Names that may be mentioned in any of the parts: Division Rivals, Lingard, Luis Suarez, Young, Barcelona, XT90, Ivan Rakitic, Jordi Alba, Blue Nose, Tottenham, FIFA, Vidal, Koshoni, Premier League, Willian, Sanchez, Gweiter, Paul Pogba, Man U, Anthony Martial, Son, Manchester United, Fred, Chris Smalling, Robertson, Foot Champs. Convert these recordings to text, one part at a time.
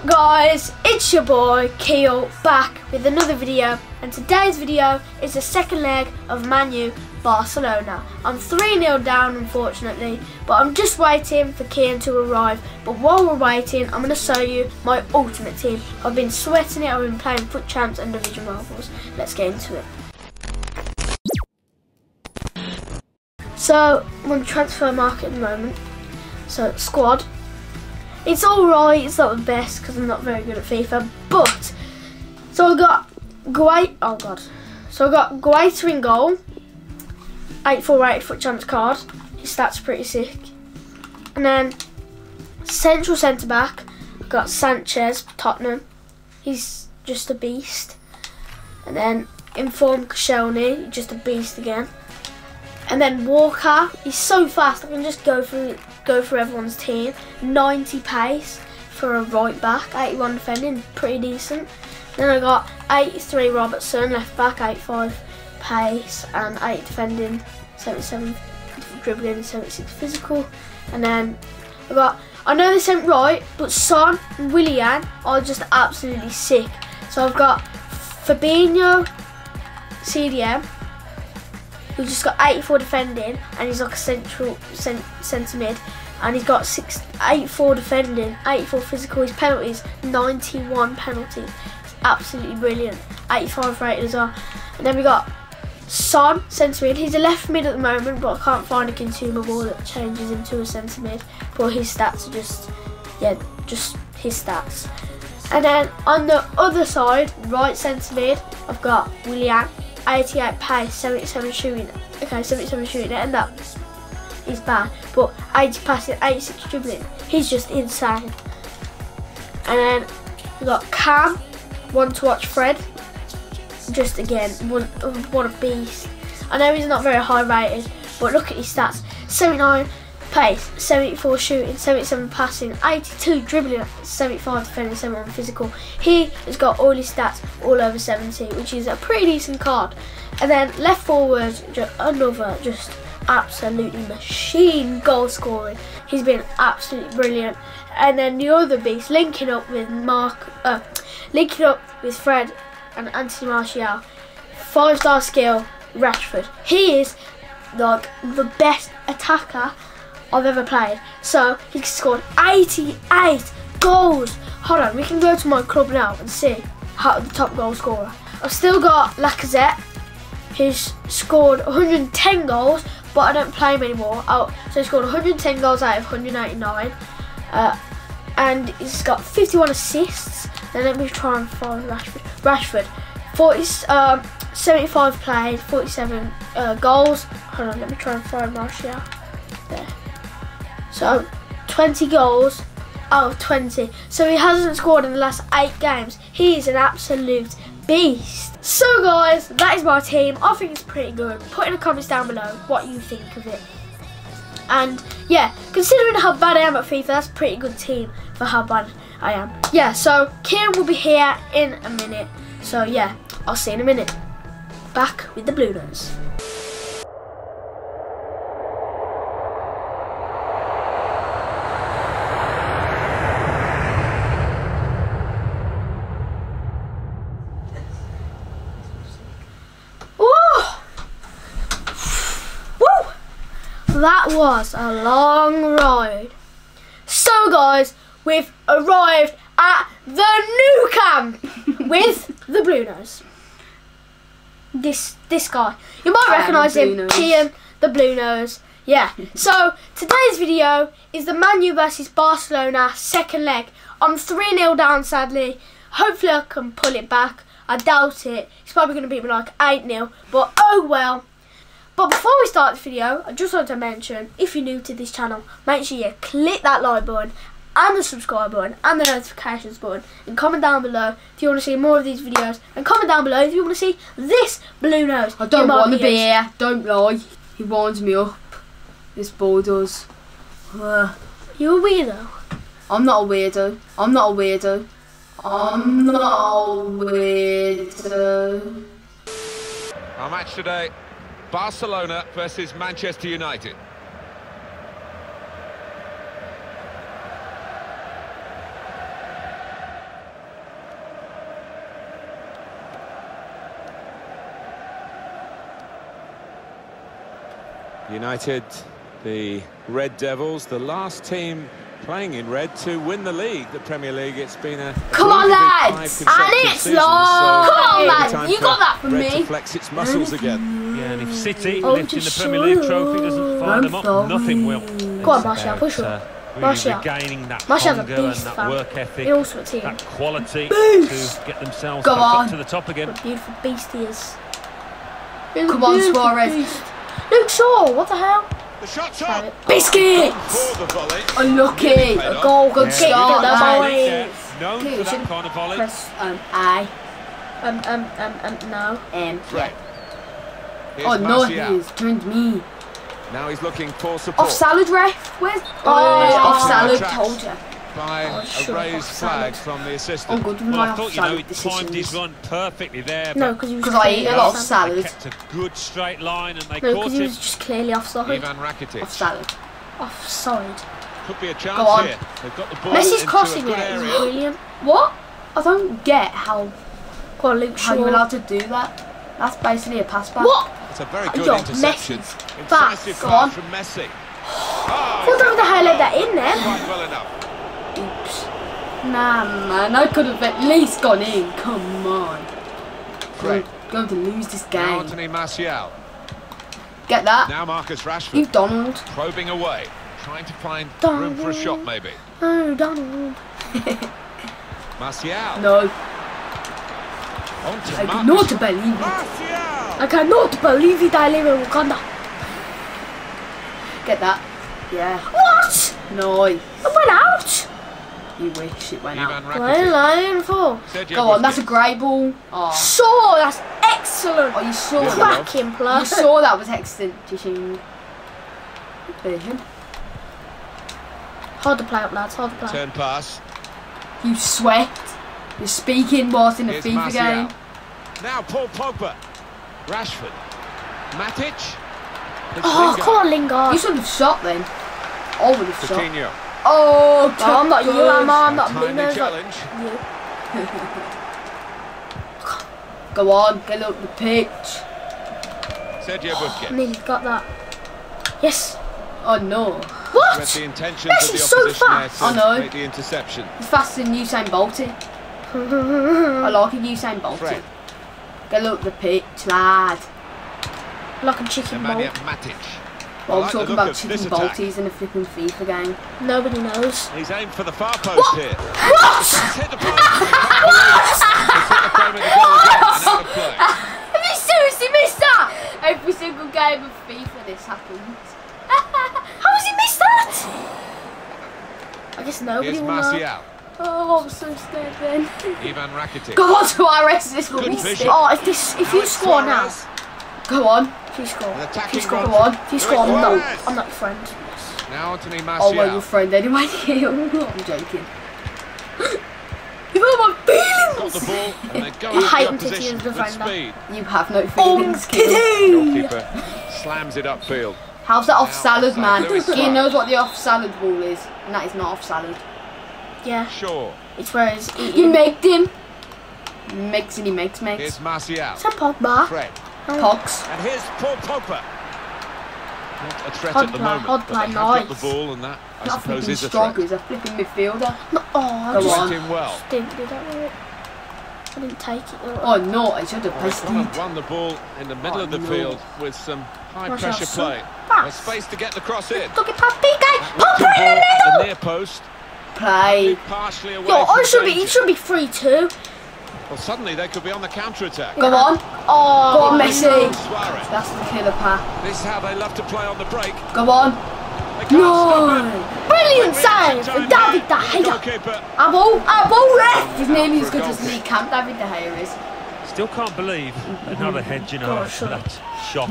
up, guys? It's your boy Keyl back with another video, and today's video is the second leg of Man U Barcelona. I'm 3-0 down, unfortunately, but I'm just waiting for Keyl to arrive. But while we're waiting, I'm going to show you my ultimate team. I've been sweating it. I've been playing Foot Champs and Division Rivals. Let's get into it. So I'm on transfer market at the moment. So squad. It's alright, it's not the best because I'm not very good at FIFA, but so I got Gweiter in goal, 8-4 rated Foot Champs card, his stats pretty sick. And then central centre back, got Sanchez, Tottenham, he's just a beast. And then informed Koshoni, just a beast again. And then Walker, he's so fast, I can just go through everyone's team. 90 pace for a right back, 81 defending, pretty decent. Then I got 83 Robertson, left back, 85 pace and 8 defending, 77 dribbling, 76 physical. And then I got, I know this ain't right, but Son and Willian are just absolutely sick. So I've got Fabinho, CDM. He's just got 84 defending and he's like a centre mid, and he's got 84 defending, 84 physical. His penalties, 91 penalties, it's absolutely brilliant. 85 rated as well. And then we got Son, centre mid. He's a left mid at the moment, but I can't find a consumer ball that changes him to a centre mid. But his stats are just, yeah, just his stats. And then on the other side, right centre mid, I've got Willian. 88 pace, 77 shooting. Okay, 77 shooting, and that is bad. But 80 passing, 86 dribbling. He's just insane. And then we got Cam, one to watch. Fred, just again, what a beast. I know he's not very high rated, but look at his stats: 79 pace, 74 shooting, 77 passing, 82 dribbling, 75 defending, 71 physical. He has got all his stats all over 70, which is a pretty decent card. And then left forward, another just absolutely machine goal scoring. He's been absolutely brilliant. And then the other beast, linking up with Fred and Anthony Martial, 5-star skill, Rashford. He is like the best attacker I've ever played. So he scored 88 goals. Hold on, we can go to my club now and see how the top goal scorer. I've still got Lacazette, who's scored 110 goals, but I don't play him anymore. Oh, so he scored 110 goals out of 189, and he's got 51 assists. Then let me try and find Rashford. Rashford, 75 played, 47 goals. Hold on, let me try and find Martial. There. So 20 goals out of 20. So he hasn't scored in the last 8 games. He is an absolute beast. So guys, that is my team. I think it's pretty good. Put in the comments down below what you think of it. And yeah, considering how bad I am at FIFA, that's a pretty good team for how bad I am. Yeah, so Kieran will be here in a minute. So yeah, I'll see you in a minute. Back with the Blue Nose. That was a long ride. So guys, we've arrived at the new camp with the Blue Nose. This guy. You might recognise him, Keyl, the Blue Nose. Yeah. So today's video is the Man U versus Barcelona second leg. I'm 3-0 down, sadly. Hopefully I can pull it back. I doubt it. It's probably gonna be like 8-0, but oh well. But before we start this video, I just want to mention, if you're new to this channel, make sure you click that like button and the subscribe button and the notifications button, and comment down below if you want to see more of these videos, and comment down below if you want to see this Blue Nose. I don't want to be here, don't lie. He winds me up. This ball does. You're a weirdo. I'm not a weirdo. I'm not a weirdo. I'm not a weirdo. Our match today. Barcelona versus Manchester United. United, the Red Devils, the last team playing in red to win the league, the Premier League. It's been a come on, lads, and it's long. So come on, lads, you got that from red me. To flex its muscles again. Yeah, and if City lifting the Premier League trophy doesn't fire them up, nothing will. Go on, Martial, push up. Martial, Martial's a beast, fan. He also a team. That quality to get themselves go on. Up to the top again. What a beautiful beast he is. Come on, Suarez. Luke Shaw, what the hell? The shot's up. Biscuits! Unlucky! A goal, good start, boys! Known for that corner volley. Press, no. Right. Oh, no, he's turned me. Now he's looking for support. Offside, ref. Where's... Oh, offside, told you. By a raised flag from the assistant. Oh, good, my offside decisions. I thought, he timed his run perfectly there. No, because I eat a lot of salad. They kept a good straight line and they caught him. No, because he was just clearly offside. Ivan Rakitic. Offside. Could be a chance here. They've got the ball. Messi's crossing it. Willian. What? I don't get how... Go on, Luke Shaw. How you're allowed to do that. That's basically a pass back. What? It's a very good interception. Incisive pass from Messi. I thought I would highlight that in there. Quite well enough. Oops. Nah, man, I could have at least gone in. Come on. Great. I'm going to lose this game. Now Anthony Martial. Get that. Now Marcus Rashford. You Donald. Probing away. Trying to find room for a shot, maybe. Oh, Donald. Martial. No. I cannot believe it. Martial. I cannot believe it. I live in Wakanda. Get that. Yeah. What? No. It went out. You wish it went out. What are you lying for? Go on, that's a great ball. Oh. Sure, that's excellent. Oh, you saw that. Back in play. You saw that was excellent. Hard to play up, lads. Hard to play. Turn pass. You sweat. You're speaking whilst in the FIFA game. Now Paul Pogba. Rashford. Matic. Oh, come on, Lingard. You should have shot then. I would have shot. Oh, I'm not you, I'm not Blue Nose. Go on, get up the pitch. Sergio Busquets. Nearly got that. Yes. Oh no. What? Messi's so fast. I know. He's faster than Usain Bolt. I like a Usain Bolt. Get up the pitch, lad. Like a chicken ball. I'm like talking about chicken bolties in a flipping FIFA game. Nobody knows. He's aimed for the far post here. What? Hit the post. What? Have you seriously missed that? Every single game of FIFA this happens. How has he missed that? I guess nobody will know. Oh, I'm so scared then. Ivan Rakitic. Go on to RS, this will be sick. Oh, if you score now. Go on. If you score, go on. If you score, I'm not your friend. Now Anthony Martial. Oh, well, your friend anyway. I'm joking. You've got my feelings. Got the ball and they go. I hate him taking the defender. You have no feelings, Keyl. Goalkeeper slams it upfield. How's that off salad, man? He knows what the off salad ball is, and that is not off salad. Yeah. Sure. It's where he's eating. You make him. Makes and he makes makes. It's Martial. It's a Pogba. Pogs. And here's Paul Pogba. Not a threat at the moment, but they have got the ball, and that, I suppose, is a threat. He's a flipping midfielder. I didn't take it. Oh, no, I should have passed it. He's won the ball in the middle of the field with some high-pressure play. There's space to get the cross in. Look at Papique. Pop right in the middle. Near post. Play. It should be 3-2. Well, suddenly they could be on the counter-attack. Go on. Oh, go on, Messi. That's the killer pass. This is how they love to play on the break. Go on. No. Brilliant save from David De Gea. I'm all left. He's nearly as good as Lee Camp, David De Gea is. Still can't believe another head, you know, for that shot.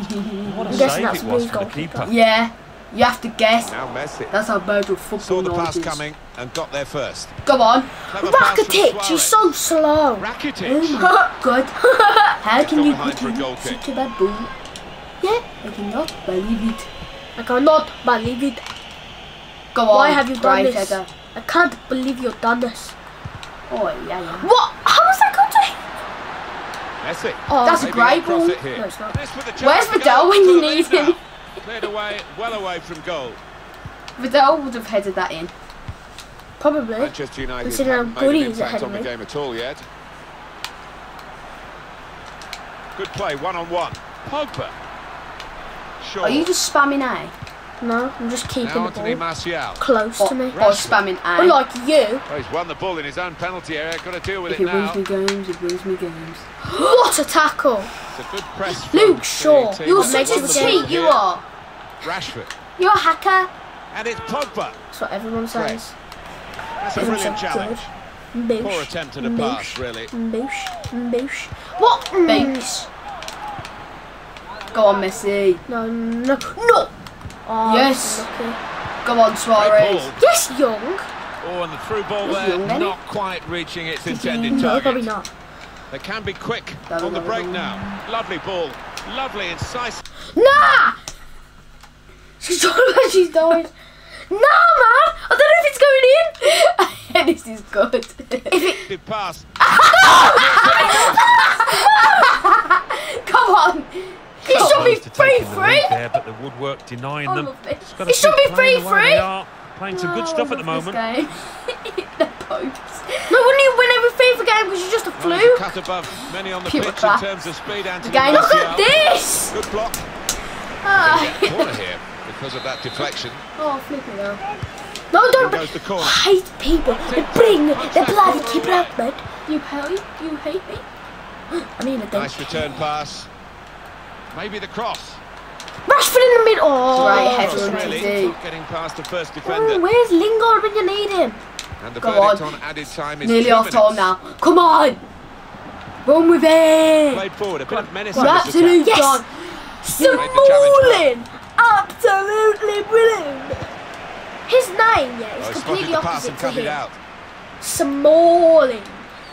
What a save it was for the keeper. Yeah, you have to guess. Now Messi. That's how Virgil football saw the pass coming and got there first. Go on. Rakitic, he's so slow. Rakitic. Oh my god. How can you put him to that ball? Yeah, I cannot believe it. I cannot believe it. Go on. Why have you done this? I can't believe you've done this. Oh yeah. What? How was that going to hit? Messi. Oh, that's a great ball. No, it's not. Where's Vidal when you need him? Cleared away, well away from goal. Vidal would have headed that in. Probably. Manchester United considering how good he is ahead of me. Game at all yet. Good play, one-on-one. Pogba. Sure. Are you just spamming A? No, I'm just keeping now the ball Martial. Close to me. Or spamming A. Unlike you. Well, he's won the ball in his own penalty area. Got to deal with it now. If he wins me games, he wins me games. What a tackle! It's a good press. Luke Shaw, you're such a cheat. You are. Rashford. You're a hacker. And it's Pogba. That's what everyone says. That's a brilliant challenge. Boosh. Poor attempt at a pass, really. Boosh. Boosh. What? Boosh. Go on, Messi. No, no, no. Oh, yes. Go on, Suarez. Yes, Young. Oh, and the through ball there, not quite reaching its intended target. Probably not. They can be quick on the break now. Lovely ball. Lovely, incisive. Nah! She's talking about she's died. Nah, man! I don't know if it's going in. This is good. Good pass. Come on. It should be free. There, but the woodwork denying them. It should be free. Playing some good stuff at the moment. The post. No, wouldn't you win every FIFA game because you're just a fluke? Cut above many on the pitch in terms of speed. Look at this. Good block. Corner here because of that deflection. Oh, flipping now. No, don't. I hate people. They bring the bloody keeper up, mate. You hate me. I mean, nice return pass. Maybe the cross. Rashford in the middle. Oh, right, getting past the first defender. Oh, where's Lingard when you need him? And the verdict on added time is nearly off time now. Come on, run with it. Played forward, a bit of menace. Absolute yes. Smalling, absolutely brilliant. His name, yeah, is completely opposite to him. Smalling.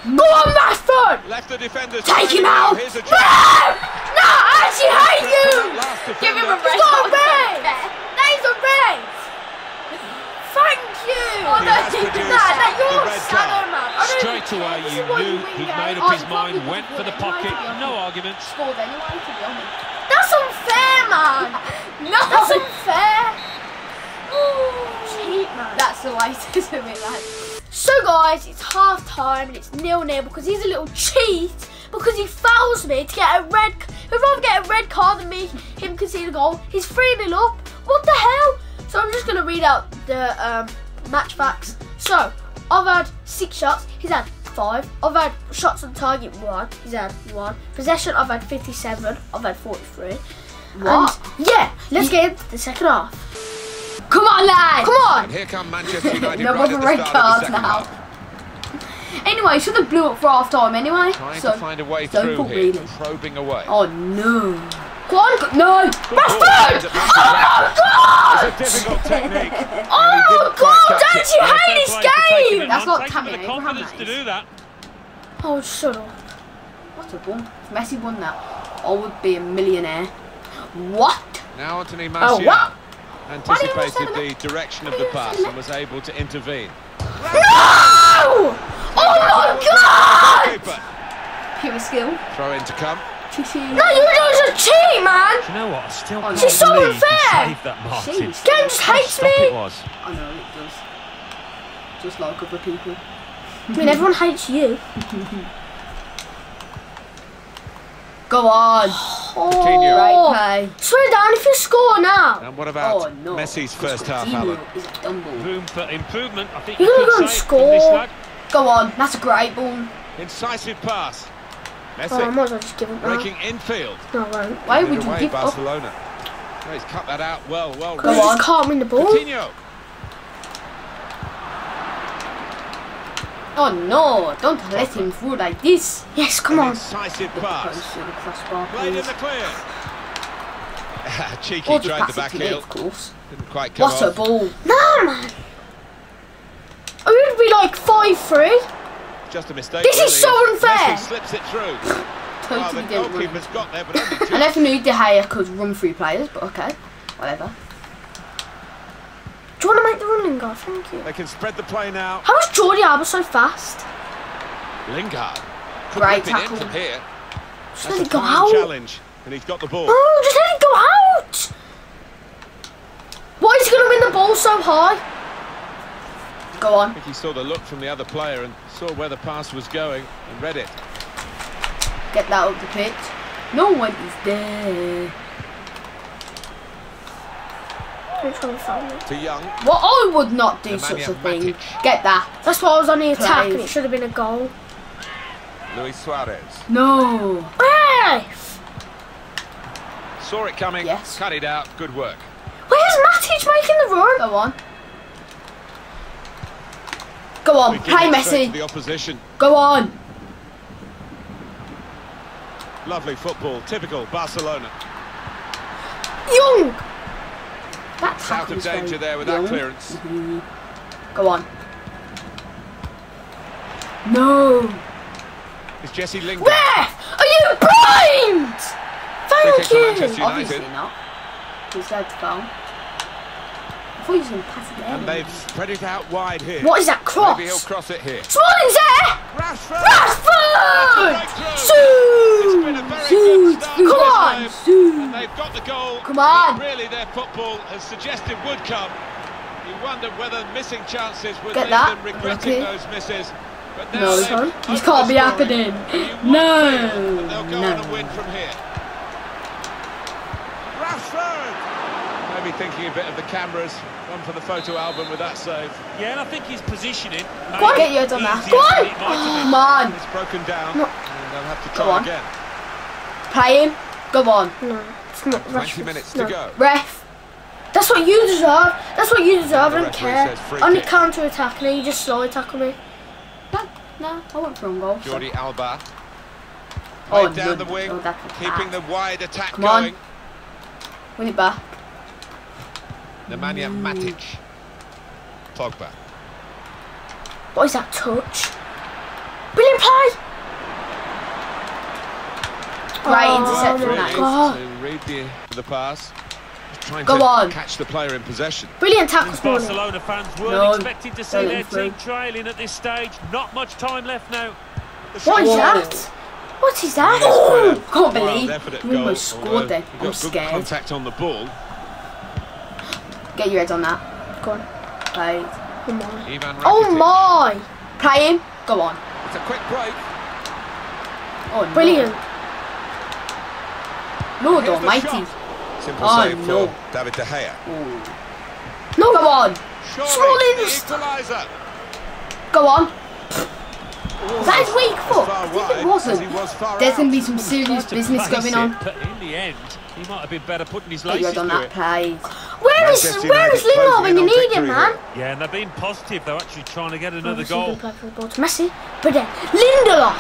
Go on, Rashford. Left the defender. Take him out. No, I actually hate you! Give him a break. Stop it! That is a red! Thank you! Oh, no, that you're a shadow, man. Straight away, you knew he made up his mind, went for the pocket, no arguments. That's unfair, man! No! That's unfair! Cheat, man. That's the way to do it, man. So, guys, it's half time and it's 0-0 because he's a little cheat. Because he fouls me to get a red. He'd rather get a red card than me, him concede a goal. He's 3-0 up. What the hell? So I'm just going to read out the match facts. So I've had 6 shots. He's had 5. I've had shots on target 1. He's had 1. Possession I've had 57. I've had 43. What? And yeah. Let's get into the second half. Come on, lads. Come on. And here come Manchester United. No more red cards now. Anyway, should have blew up for half time anyway. Trying to find a way through here. Probing away. Oh no! Quantum, no! Rashford! Oh my God! It's a difficult technique. Oh God! Don't you hate this game? That's not tapping. The confidence to do that. Oh shut up! What a bum! If Messi won that, I would be a millionaire. What? Now Anthony Martial anticipated the direction of the pass and was able to intervene. No! Oh my God! Pure skill. Throw in to come. No, you're just a cheat, man! Do you know what? Still she's so unfair! Game just hates me! I know, it does. Just like other people. I mean, everyone hates you. Go on! Coutinho. Right, slow down if you score now. And what about Messi's first half, Alan? Room for improvement. I think you're going to score. Go on, that's a great ball. Incisive pass. Messi. Oh, I might as well just give him breaking infield. No, why would you give Barcelona? Oh, he's cut that out well. Go on, can't win the ball. Coutinho. Oh no, don't let him through like this. Yes, come on. Incisive pass. Played in the clear. Cheeky tried the back heel. Of course. Didn't quite come off. What a ball. No, man. I mean, it'd be like 5-3. Just a mistake. This is so unfair. Slips it through. Totally goalkeeper's got there, but only two. I never knew De Gea could run through players, but okay, whatever. Do you want to make the run, Lingard? Thank you. They can spread the play now. How is Jordi Alba so fast? Lingard. Great tackle. From here. Just let it go out. Challenge, and he's got the ball. Oh, just let it go out. ball so high? Go on. I think he saw the look from the other player and saw where the pass was going and read it. Get that up the pitch. No one is there. To Young. Well, I would not do such a thing. Matic. Get that. That's why I was on the attack and it should have been a goal. Luis Suarez. No. Hey! Saw it coming. Yes. Cut it out. Good work. Where's Matic making the run? Go on. Go on. Hey, Messi. The opposition. Go on. Lovely football. Typical Barcelona. Young. That's out of danger there with that clearance. Go on. No. It's Jesse Lingard. Where are you blind? Thank you. Obviously not. He's going to go. I thought he was going to pass it there. And they've spread it out wide here. What is that cross? Maybe he'll cross it here. Smalling's there! Rashford! Rashford! Shoot! Come on! Shoot! They've got the goal. Come on! Really, their football has suggested would come. You wonder whether missing chances would leave them regretting those misses. But no, this can't be happening. No! They'll go on and win from here. Rashford! Maybe thinking a bit of the cameras. One for the photo album with that save. Yeah, and I think he's positioning. Go on, get your head on that. Go on! Oh, man. It's broken down. No. And they'll have to try again. Play him. Go on. No, it's not. 20 minutes to go. Ref. That's what you deserve. That's what you deserve. I don't care. Only counter attack, and you just slowly tackle me. No, I went for a goal. Jordi Alba. Oh, down the wing. Keeping the wide attack going. Win it back. Nemanja Matic. Pogba. What is that touch? Brilliant play! Right, intercepted that. Oh. Read the pass. Go on. Catch the player in possession. Brilliant tackle. Barcelona fans weren't expected to see their team trailing at this stage. Not much time left now. What is that? What is that? Oh, can't believe we almost scored there. I'm scared. Contact on the ball. Get your head on that. Go on. Play. Oh my! Play him. Go on. It's a quick break. Oh, brilliant. No. Lord almighty. Simple save for David De Gea. Ooh. No, go on. Smallings. Go on. That is weak foot. I think it wasn't. There's going to be some serious business going on. But in the end, he might have been better putting his legs on that play. Where is Lingard when you need him, man? Yeah, and they're being positive. They're actually trying to get another goal. Messi, but then Lindelof.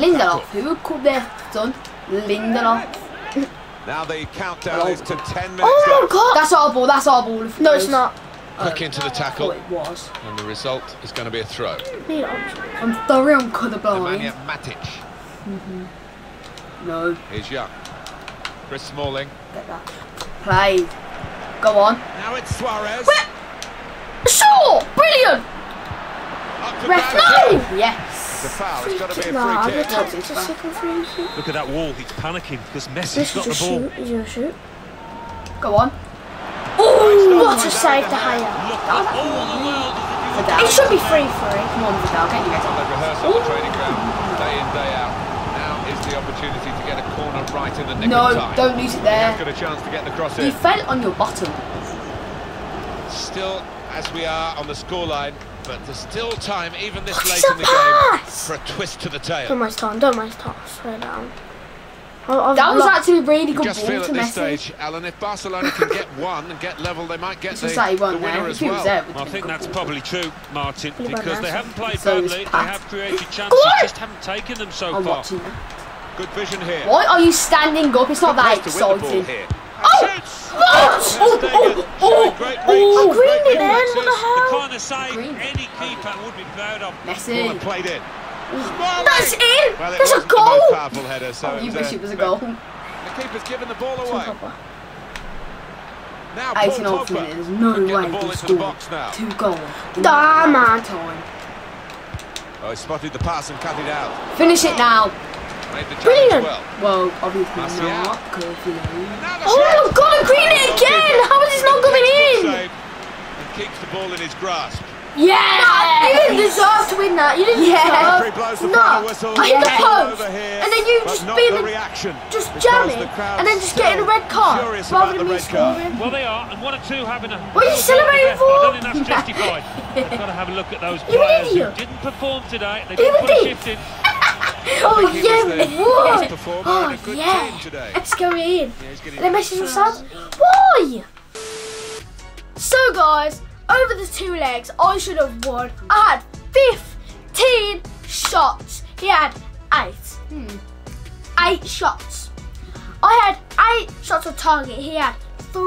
Lindelof, who could they have done? Lindelof. Now the countdown is to 10 minutes. Oh my God! That's our ball. That's our ball. No, it's not. Click into the tackle. It was. And the result is going to be a throw. I'm sorry, I'm colourblind. Nemanja Matic. No. Here's Young. Chris Smalling. Get that. Played. Go on. Now it's Suarez. Sure! Brilliant! Ref, no! Yes. The foul. It's got to be a free kick. Look at that wall. He's panicking because Messi's got the ball. He's going to shoot. Go on. Oh, what a save to Haya. It should be 3-3. Come on, Vidal, get your head on. They rehearse on the training ground, day in, day out. Now is the opportunity to get a corner right in the nick of time. No, don't lose it there. He's got a chance to get the cross in. You fell on your bottom. Still, as we are on the scoreline, but there's still time, even this late in the game, for a twist to the tail. Don't waste time, slow down. That was actually a really good ball to Messi. At this stage, Alan, if Barcelona can get one and get level, they might get the winner as well. I think that's probably true, Martin, because they haven't played badly, they have created chances, just haven't taken them so far. Good vision here. Why are you standing up? It's not that exciting. Oh, green it then, what the hell? The kind of save any keeper would be proud of. Messi. Played in. That's in! Well, that's a goal! Header, so you wish it was a goal. The keeper's given the ball away. Now, Paul Pogba. There's no way he can score. Two goals. Damn, man. Oh, he spotted the pass and cut it out. Finish it now. Brilliant! Well, obviously not. Oh, my God, I've green it again! How is this not going in? keeps the ball in his grasp. Yeah! You didn't deserve to win that. You didn't deserve. No, I hit the post, and then you just jamming, and then just getting a red card rather than me scoring. Well, they are, and one or two having a. What are you celebrating for? I don't think that's justified. You've got to have a look at those players who didn't perform today. They didn't put a shift in. Oh yeah, it was. Oh yeah. Let's go in. And then Messi and Son. Why? So guys. Over the two legs, I should have won. I had 15 shots. He had 8. 8 shots. I had 8 shots on target. He had 3.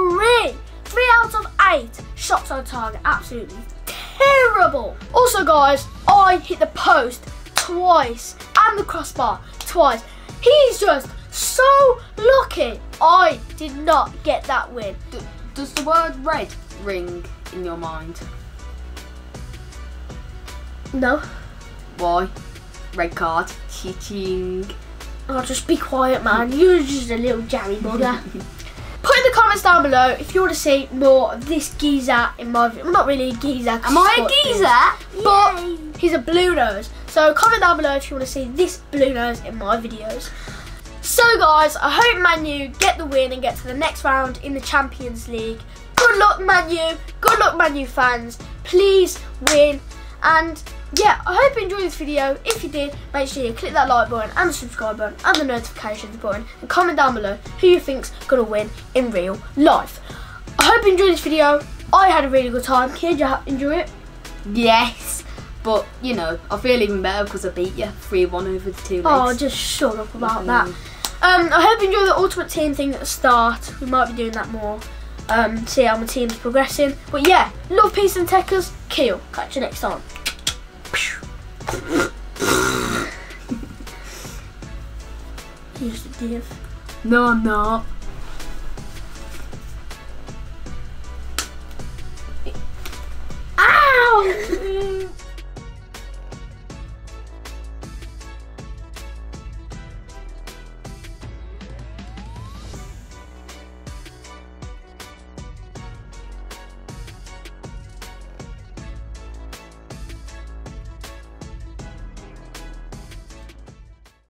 3 out of 8 shots on target. Absolutely terrible. Also, guys, I hit the post twice and the crossbar twice. He's just so lucky. I did not get that win. Does the word red ring in your mind? No. Why? Red card. Cheating. Oh, just be quiet, man. You're just a little jammy bugger. Put in the comments down below if you want to see more of this geezer in my video. I'm not really a geezer. Am I a geezer? But he's a blue nose. So comment down below if you want to see this blue nose in my videos. So guys, I hope Man U get the win and get to the next round in the Champions League. Good luck, Man U. Good luck, Man U fans. Please win. And yeah, I hope you enjoyed this video. If you did, make sure you click that like button and the subscribe button and the notifications button and comment down below who you think's gonna win in real life. I hope you enjoyed this video. I had a really good time. Keyl, did you enjoy it? Yes, but you know, I feel even better because I beat you 3-1 over the two legs. Oh, just shut up about that. I hope you enjoyed the ultimate team thing at the start. We might be doing that more. See how my team's progressing. But yeah, love, peace and techers. Keyl. Catch you next time. Here's the div. No, I'm not.